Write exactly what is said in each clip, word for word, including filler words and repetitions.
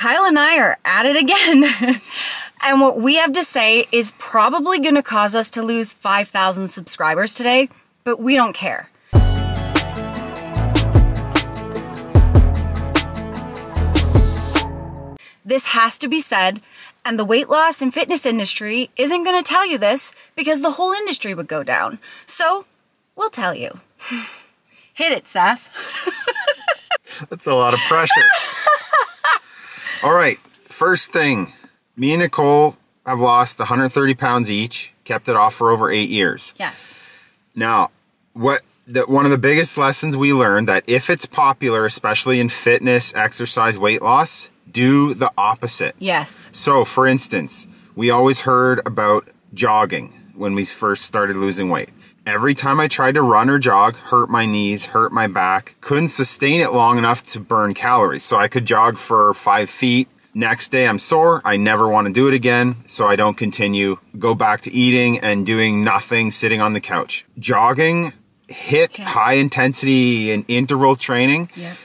Kyle and I are at it again. And what we have to say is probably gonna cause us to lose five thousand subscribers today, but we don't care. This has to be said, and the weight loss and fitness industry isn't gonna tell you this because the whole industry would go down. So, we'll tell you. Hit it, Sass. That's a lot of pressure. All right, first thing, me and Nicole have lost one hundred thirty pounds each, kept it off for over eight years. Yes. Now, what the, one of the biggest lessons we learned that if it's popular, especially in fitness, exercise, weight loss, do the opposite. Yes. So, for instance, we always heard about jogging when we first started losing weight. Every time I tried to run or jog, hurt my knees, hurt my back, couldn't sustain it long enough to burn calories. So I could jog for five feet. Next day I'm sore. I never want to do it again. So I don't continue. Go back to eating and doing nothing, sitting on the couch. Jogging, HIIT, okay. High intensity and interval training. Yep.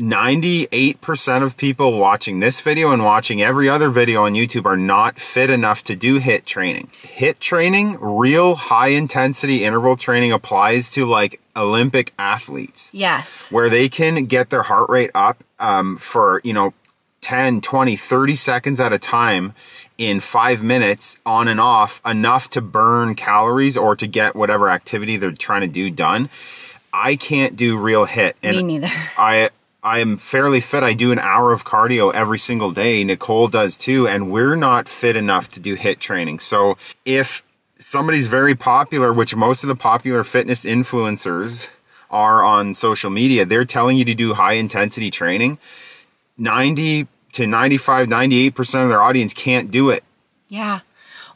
ninety-eight percent of people watching this video and watching every other video on YouTube are not fit enough to do HIIT training. HIIT training, real high intensity interval training applies to like Olympic athletes. Yes. Where they can get their heart rate up um, for, you know, ten, twenty, thirty seconds at a time in five minutes on and off, enough to burn calories or to get whatever activity they're trying to do done. I can't do real HIIT. And me neither. I... I'm fairly fit. I do an hour of cardio every single day. Nicole does too. And we're not fit enough to do HIIT training. So if somebody's very popular, which most of the popular fitness influencers are on social media, they're telling you to do high intensity training. ninety to ninety-five, ninety-eight percent of their audience can't do it. Yeah.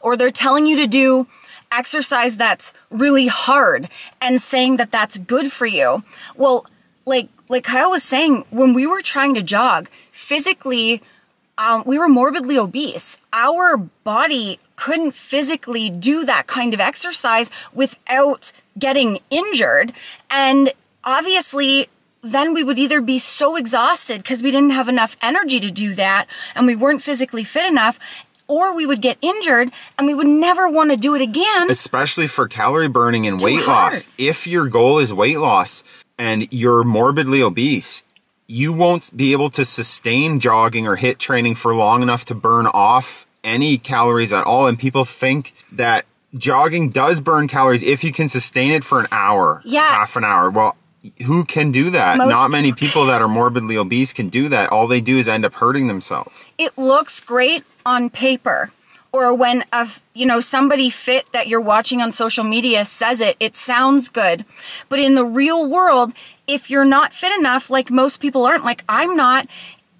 Or they're telling you to do exercise that's really hard and saying that that's good for you. Well, like, Like Kyle was saying, when we were trying to jog, physically, um, we were morbidly obese. Our body couldn't physically do that kind of exercise without getting injured. And obviously, then we would either be so exhausted because we didn't have enough energy to do that and we weren't physically fit enough, or we would get injured and we would never want to do it again. Especially for calorie burning and weight loss. If your goal is weight loss, and you're morbidly obese, you won't be able to sustain jogging or HIIT training for long enough to burn off any calories at all. And people think that jogging does burn calories if you can sustain it for an hour, yeah. half an hour. Well, who can do that? Most Not many people that are morbidly obese can do that. All they do is end up hurting themselves. It looks great on paper. Or when a, you know, somebody fit that you're watching on social media says it, it sounds good. But in the real world, if you're not fit enough, like most people aren't, like I'm not,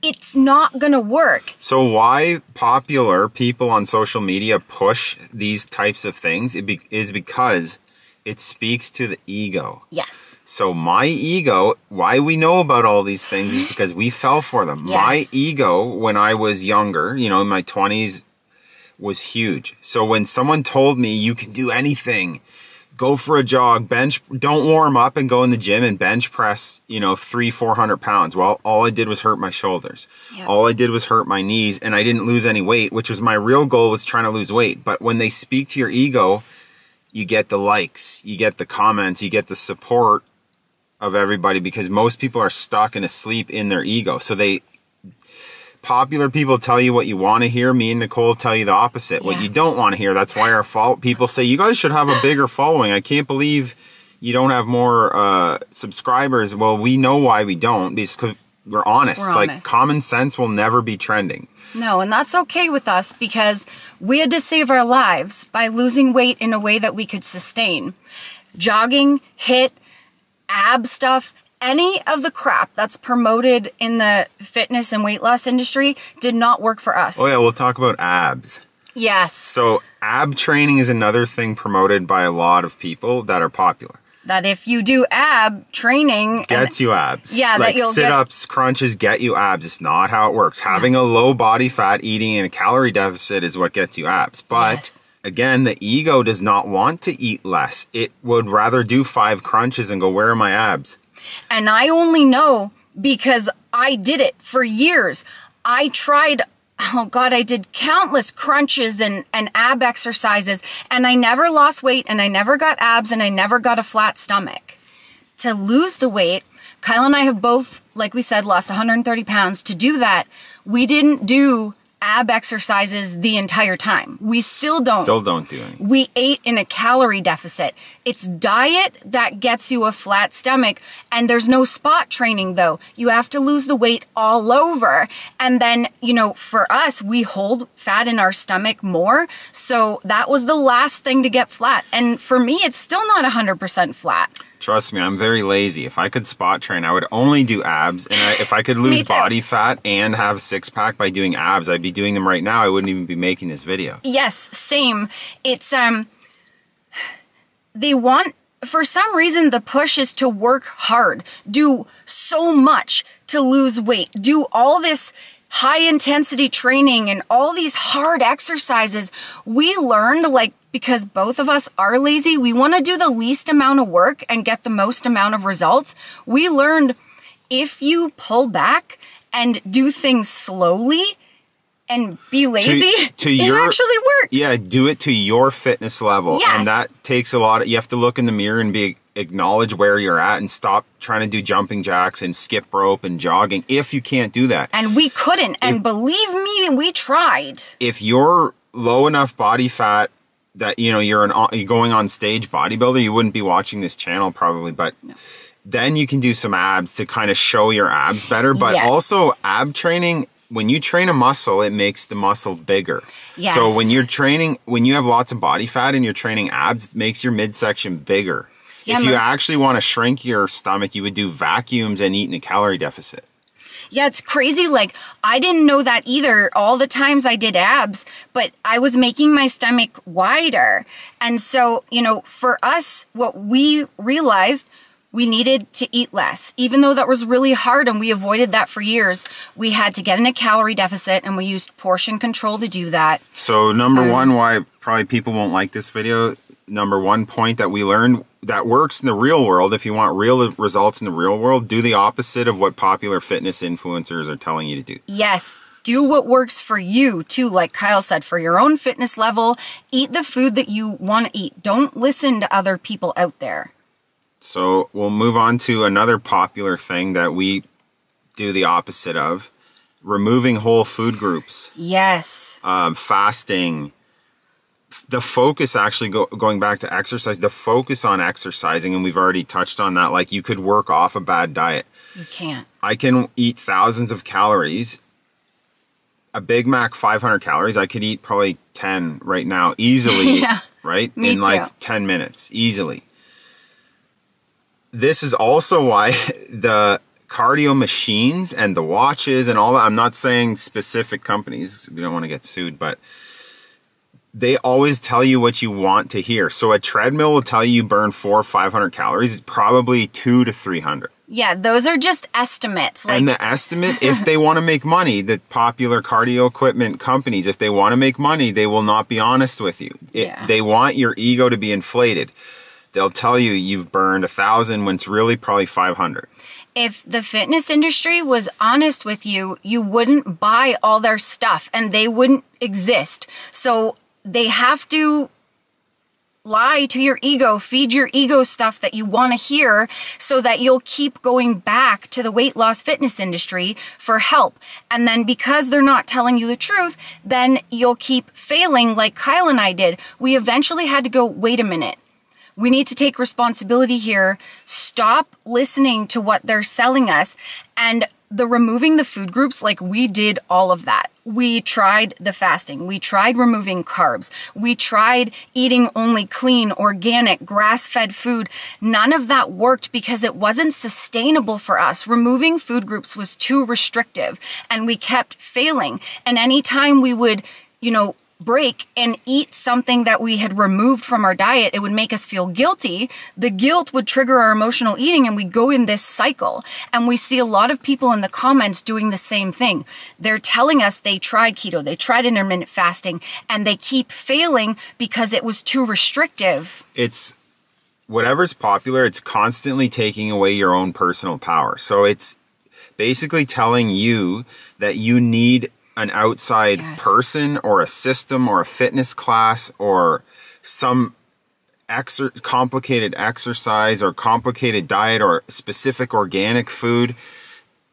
it's not gonna work. So why popular people on social media push these types of things it be, is because it speaks to the ego. Yes. So my ego, why we know about all these things is because we fell for them. Yes. My ego, when I was younger, you know, in my twenties, was huge. So when someone told me you can do anything, go for a jog, bench, don't warm up and go in the gym and bench press, you know, three, four hundred pounds. Well, all I did was hurt my shoulders. Yep. All I did was hurt my knees and I didn't lose any weight, which was my real goal, was trying to lose weight. But when they speak to your ego, you get the likes, you get the comments, you get the support of everybody because most people are stuck and asleep in their ego. So they Popular people tell you what you want to hear. Me and Nicole tell you the opposite, yeah. what you don't want to hear. That's why our fault. People say, you guys should have a bigger following. I can't believe you don't have more uh, subscribers. Well, we know why we don't, because we're honest. We're honest. Like, common sense will never be trending. No, and that's okay with us because we had to save our lives by losing weight in a way that we could sustain. Jogging, HIIT, ab stuff, any of the crap that's promoted in the fitness and weight loss industry did not work for us. Oh yeah, we'll talk about abs. Yes. So ab training is another thing promoted by a lot of people that are popular. That if you do ab training... Gets and, you abs. Yeah, like that you'll sit get... sit-ups, crunches, get you abs. It's not how it works. Having a low body fat, eating in a calorie deficit is what gets you abs. But... Yes. Again, the ego does not want to eat less. It would rather do five crunches and go, where are my abs? And I only know because I did it for years. I tried, oh God, I did countless crunches and, and ab exercises, and I never lost weight, and I never got abs, and I never got a flat stomach. To lose the weight, Kyle and I have both, like we said, lost one hundred thirty pounds. To do that, we didn't do ab exercises the entire time. We still don't. Still don't do it. We ate in a calorie deficit. It's diet that gets you a flat stomach, and there's no spot training though. You have to lose the weight all over. And then, you know, for us, we hold fat in our stomach more. So that was the last thing to get flat. And for me, it's still not one hundred percent flat. Trust me, I'm very lazy. If I could spot train, I would only do abs. And I, if I could lose body fat and have six pack by doing abs, I'd be doing them right now. I wouldn't even be making this video. Yes, same. It's, um, they want, for some reason, the push is to work hard, do so much to lose weight, do all this high intensity training and all these hard exercises. We learned, like, because both of us are lazy, we want to do the least amount of work and get the most amount of results. We learned if you pull back and do things slowly and be lazy, to, to it your, actually works. Yeah, do it to your fitness level. Yes. And that takes a lot of, you have to look in the mirror and be acknowledge where you're at and stop trying to do jumping jacks and skip rope and jogging if you can't do that. And we couldn't. And if, believe me, we tried. If you're low enough body fat that, you know, you're an you're going on stage bodybuilder, you wouldn't be watching this channel probably, but no. Then you can do some abs to kind of show your abs better. But yes. Also ab training, when you train a muscle, it makes the muscle bigger. Yes. So when you're training, when you have lots of body fat and you're training abs, it makes your midsection bigger. Yeah, if you actually want to shrink your stomach, you would do vacuums and eat in a calorie deficit. Yeah, it's crazy. Like, I didn't know that either. All the times I did abs, but I was making my stomach wider. And so, you know, for us, what we realized, we needed to eat less. Even though that was really hard and we avoided that for years, we had to get in a calorie deficit and we used portion control to do that. So number um, one, why probably people won't like this video, number one point that we learned that works in the real world, if you want real results in the real world, do the opposite of what popular fitness influencers are telling you to do. Yes. Do what works for you too, like Kyle said, for your own fitness level. Eat the food that you want to eat. Don't listen to other people out there. So we'll move on to another popular thing that we do the opposite of. Removing whole food groups. Yes. Um, fasting. The focus actually go, going back to exercise, the focus on exercising, and we've already touched on that, like you could work off a bad diet. You can't. I can eat thousands of calories. A Big Mac, five hundred calories, I could eat probably ten right now easily, yeah, right? Me in too. Like ten minutes, easily. This is also why the cardio machines and the watches and all that, I'm not saying specific companies, we don't want to get sued, but they always tell you what you want to hear. So a treadmill will tell you you burn four or five hundred calories, probably two to three hundred. Yeah, those are just estimates. Like and the estimate, if they want to make money, the popular cardio equipment companies, if they want to make money, they will not be honest with you. It, yeah. They want your ego to be inflated. They'll tell you you've burned one thousand when it's really probably five hundred. If the fitness industry was honest with you, you wouldn't buy all their stuff and they wouldn't exist. So they have to lie to your ego, feed your ego stuff that you want to hear so that you'll keep going back to the weight loss fitness industry for help. And then because they're not telling you the truth, then you'll keep failing like Kyle and I did. We eventually had to go, wait a minute, we need to take responsibility here. Stop listening to what they're selling us. And the removing the food groups, like we did all of that. We tried the fasting. We tried removing carbs. We tried eating only clean, organic, grass-fed food. None of that worked because it wasn't sustainable for us. Removing food groups was too restrictive and we kept failing. And anytime we would, you know, break and eat something that we had removed from our diet, it would make us feel guilty. The guilt would trigger our emotional eating and we go in this cycle. And we see a lot of people in the comments doing the same thing. They're telling us they tried keto, they tried intermittent fasting, and they keep failing because it was too restrictive. It's whatever's popular, it's constantly taking away your own personal power. So it's basically telling you that you need an outside yes. person or a system or a fitness class or some exer- complicated exercise or complicated diet or specific organic food,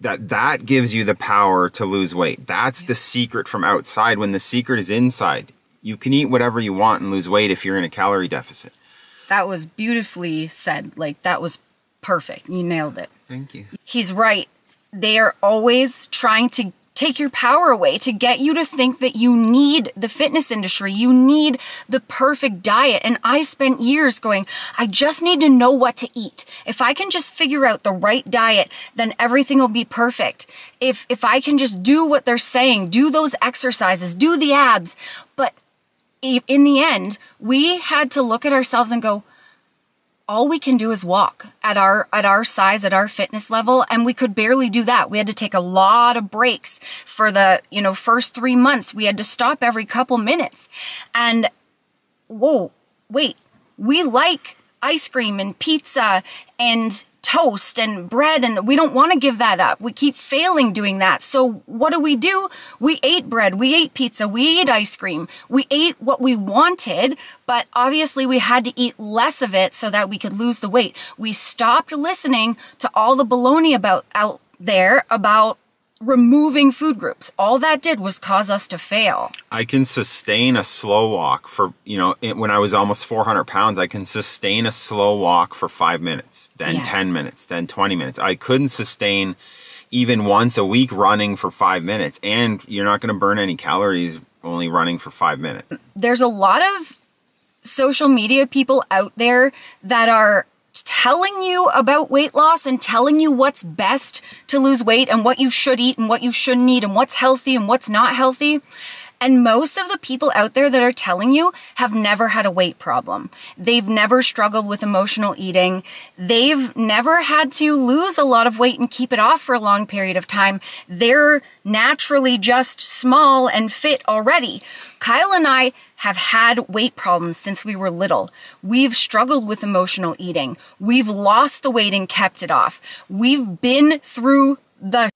that that gives you the power to lose weight. That's yeah. the secret from outside, when the secret is inside. You can eat whatever you want and lose weight if you're in a calorie deficit. That was beautifully said. Like, that was perfect. You nailed it. Thank you. He's right. They are always trying to take your power away, to get you to think that you need the fitness industry, you need the perfect diet. And I spent years going, I just need to know what to eat. If I can just figure out the right diet, then everything will be perfect. If, if I can just do what they're saying, do those exercises, do the abs. But in the end, we had to look at ourselves and go, all we can do is walk at our at our size, at our fitness level, and we could barely do that. We had to take a lot of breaks for the, you know, first three months. We had to stop every couple minutes. And whoa, wait, we like ice cream and pizza and toast and bread, and we don't want to give that up. We keep failing doing that. So what do we do? We ate bread, we ate pizza, we ate ice cream, we ate what we wanted, but obviously we had to eat less of it so that we could lose the weight. We stopped listening to all the baloney about out there about removing food groups. All that did was cause us to fail. I can sustain a slow walk for, you know, when I was almost four hundred pounds, I can sustain a slow walk for five minutes, then yes. ten minutes, then twenty minutes. I couldn't sustain even once a week running for five minutes. And you're not going to burn any calories only running for five minutes. There's a lot of social media people out there that are telling you about weight loss and telling you what's best to lose weight and what you should eat and what you shouldn't eat and what's healthy and what's not healthy. And most of the people out there that are telling you have never had a weight problem. They've never struggled with emotional eating. They've never had to lose a lot of weight and keep it off for a long period of time. They're naturally just small and fit already. Kyle and I have had weight problems since we were little. We've struggled with emotional eating. We've lost the weight and kept it off. We've been through the...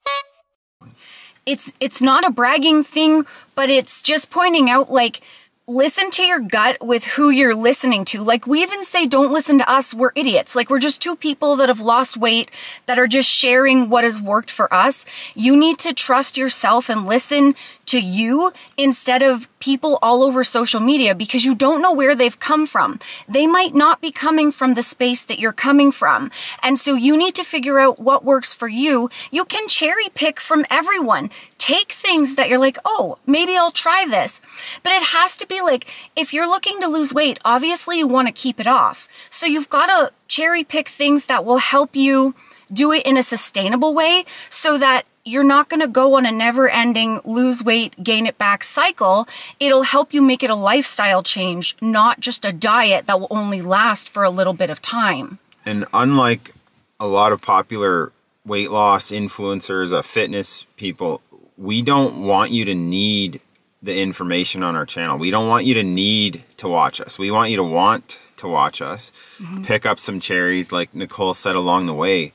It's it's not a bragging thing, but it's just pointing out, like, listen to your gut with who you're listening to. Like, we even say, don't listen to us, we're idiots. Like, we're just two people that have lost weight that are just sharing what has worked for us. You need to trust yourself and listen to you instead of people all over social media, because you don't know where they've come from. They might not be coming from the space that you're coming from. And so you need to figure out what works for you. You can cherry pick from everyone. Take things that you're like, oh, maybe I'll try this. But it has to be like, if you're looking to lose weight, obviously you want to keep it off. So you've got to cherry pick things that will help you do it in a sustainable way, so that you're not going to go on a never-ending lose weight, gain it back cycle. It'll help you make it a lifestyle change, not just a diet that will only last for a little bit of time. And unlike a lot of popular weight loss influencers, uh, fitness people, we don't want you to need the information on our channel. We don't want you to need to watch us. We want you to want to watch us, mm-hmm. pick up some cherries, like Nicole said, along the way,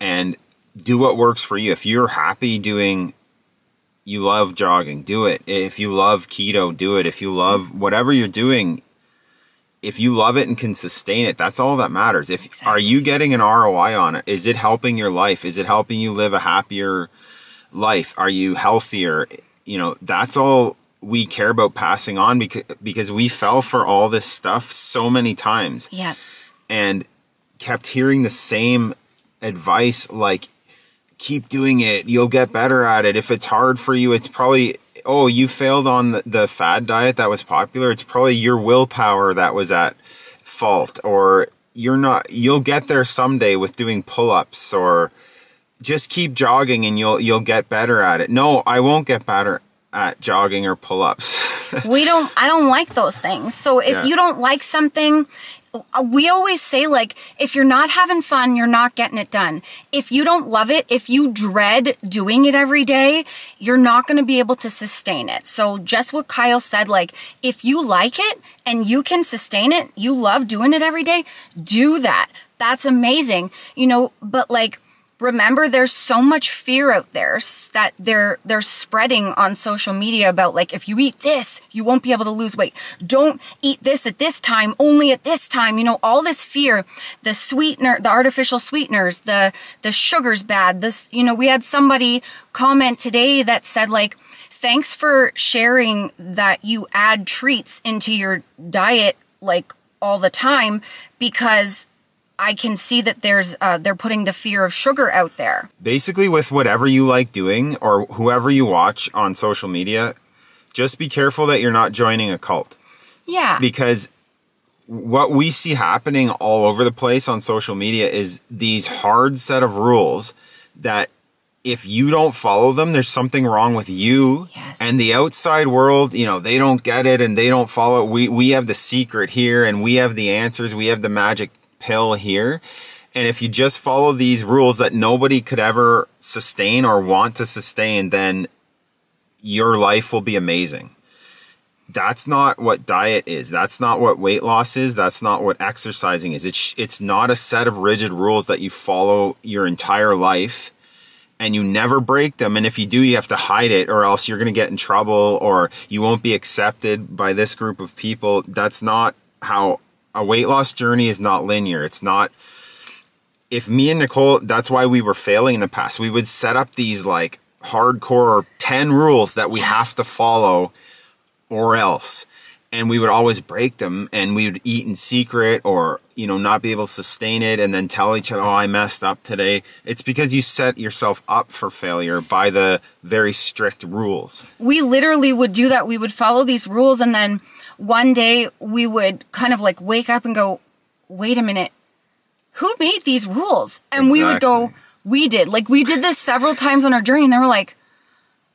and do what works for you. If you're happy doing, you love jogging, do it. If you love keto, do it. If you love whatever you're doing, if you love it and can sustain it, that's all that matters. If exactly. Are you getting an R O I on it? Is it helping your life? Is it helping you live a happier life? Are you healthier? You know, that's all we care about passing on, because because we fell for all this stuff so many times. Yeah. And kept hearing the same advice, like, keep doing it, you'll get better at it. If it's hard for you, it's probably, oh, you failed on the, the fad diet that was popular, it's probably your willpower that was at fault, or you're not, you'll get there someday with doing pull-ups, or just keep jogging and you'll you'll get better at it. No, I won't get better at jogging or pull-ups. we don't I don't like those things. So if yeah. you don't like something, we always say, like, if you're not having fun, you're not getting it done. If you don't love it, if you dread doing it every day, you're not going to be able to sustain it. So just what Kyle said, like, if you like it and you can sustain it, you love doing it every day, do that. That's amazing. You know, but like, Remember, there's so much fear out there that they're they're spreading on social media about, like, if you eat this, you won't be able to lose weight. Don't eat this at this time, only at this time. You know, all this fear, the sweetener, the artificial sweeteners, the the sugar's bad. This, you know, we had somebody comment today that said, like, thanks for sharing that you add treats into your diet, like, all the time, because I can see that there's uh, they're putting the fear of sugar out there. Basically, with whatever you like doing or whoever you watch on social media, just be careful that you're not joining a cult. Yeah. Because what we see happening all over the place on social media is these hard set of rules that if you don't follow them, there's something wrong with you. Yes. And the outside world, you know, they don't get it and they don't follow it. We, we have the secret here and we have the answers. We have the magic pill here. And if you just follow these rules that nobody could ever sustain or want to sustain, then your life will be amazing. That's not what diet is. That's not what weight loss is. That's not what exercising is. It's, it's not a set of rigid rules that you follow your entire life and you never break them. And if you do, you have to hide it, or else you're going to get in trouble or you won't be accepted by this group of people. That's not how a weight loss journey is. Not linear. It's not, if me and Nicole, that's why we were failing in the past. We would set up these like hardcore ten rules that we have to follow or else. And we would always break them and we would eat in secret or, you know, not be able to sustain it and then tell each other, oh, I messed up today. It's because you set yourself up for failure by the very strict rules. We literally would do that. We would follow these rules and then one day we would kind of like wake up and go, wait a minute, who made these rules? And exactly. We would go, we did. Like, we did this several times on our journey and they were like,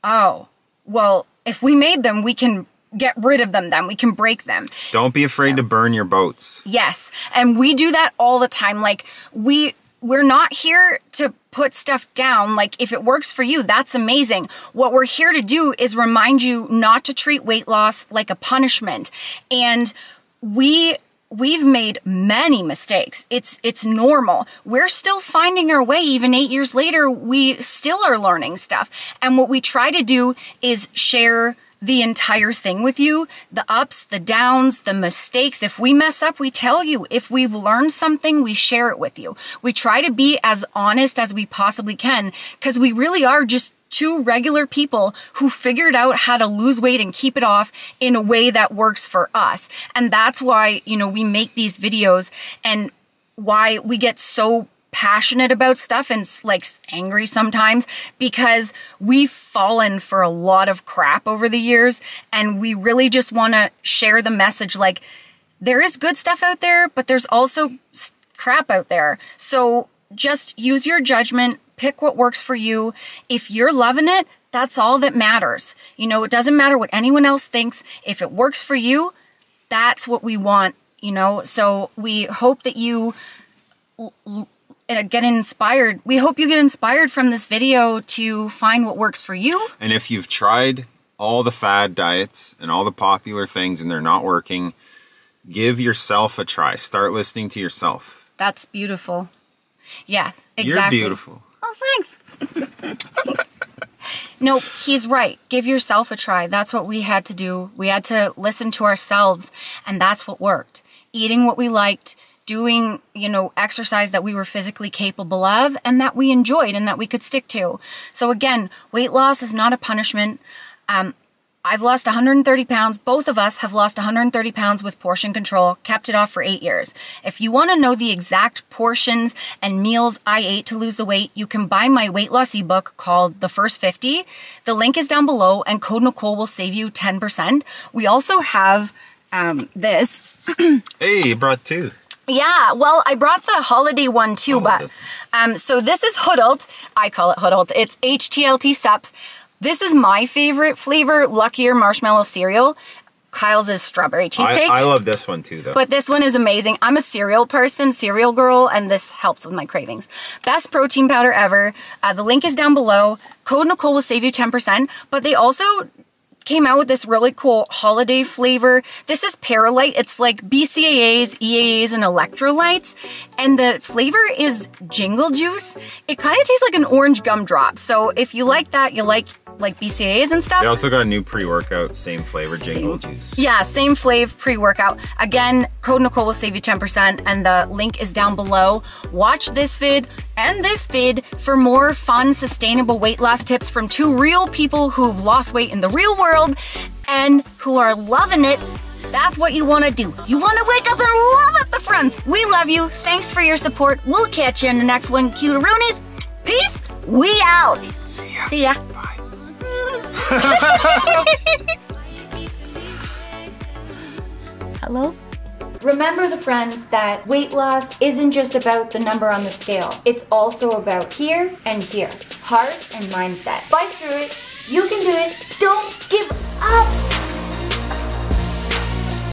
oh, well, if we made them, we can get rid of them then. We can break them. Don't be afraid yeah. to burn your boats. Yes. And we do that all the time. Like, we... we're not here to put stuff down. Like, if it works for you, that's amazing. What we're here to do is remind you not to treat weight loss like a punishment. And we, we've made many mistakes. It's, it's normal. We're still finding our way. Even eight years later, we still are learning stuff. And what we try to do is share the entire thing with you, the ups, the downs, the mistakes. If we mess up, we tell you. If we've learned something, we share it with you. We try to be as honest as we possibly can, because we really are just two regular people who figured out how to lose weight and keep it off in a way that works for us. And that's why, you know, we make these videos and why we get so passionate about stuff and like angry sometimes, because we've fallen for a lot of crap over the years and we really just want to share the message, like, there is good stuff out there, but there's also crap out there. So just use your judgment, pick what works for you. If you're loving it, that's all that matters. You know, it doesn't matter what anyone else thinks. If it works for you, that's what we want, you know? So we hope that you l- And get inspired. We hope you get inspired from this video to find what works for you. And if you've tried all the fad diets and all the popular things and they're not working, give yourself a try. Start listening to yourself. That's beautiful. Yeah, exactly. You're beautiful. Oh, thanks. No, he's right. Give yourself a try. That's what we had to do. We had to listen to ourselves, and that's what worked. Eating what we liked, doing, you know, exercise that we were physically capable of and that we enjoyed and that we could stick to. So again, weight loss is not a punishment. Um, I've lost one hundred thirty pounds. Both of us have lost one hundred thirty pounds with portion control, kept it off for eight years. If you want to know the exact portions and meals I ate to lose the weight, you can buy my weight loss ebook called The First fifty. The link is down below and code Nicole will save you ten percent. We also have um, this. Hey, you brought two. Yeah, well, I brought the holiday one too, oh, but um, so this is Hudult. I call it Hudult. It's H T L T Sups. This is my favorite flavor, Luckier Marshmallow Cereal. Kyle's is strawberry cheesecake. I, I love this one too, though. But this one is amazing. I'm a cereal person, cereal girl, and this helps with my cravings. Best protein powder ever. Uh, the link is down below. Code Nicole will save you ten percent, but they also came out with this really cool holiday flavor. This is Paralite. It's like B C A As, E A As, and electrolytes. And the flavor is jingle juice. It kind of tastes like an orange gumdrop. So if you like that, you like like B C A As and stuff. They also got a new pre-workout, same flavor, jingle same. juice. Yeah, same flavor, pre-workout. Again, code Nicole will save you ten percent and the link is down below. Watch this vid and this vid for more fun, sustainable weight loss tips from two real people who've lost weight in the real world and who are loving it. That's what you want to do. You want to wake up and love it, the friends. We love you. Thanks for your support. We'll catch you in the next one. Cuteroonies. Peace. We out. See ya. See ya. Bye. Hello? Remember, the friends, that weight loss isn't just about the number on the scale. It's also about here and here. Heart and mindset. Fight through it. You can do it. Don't give up.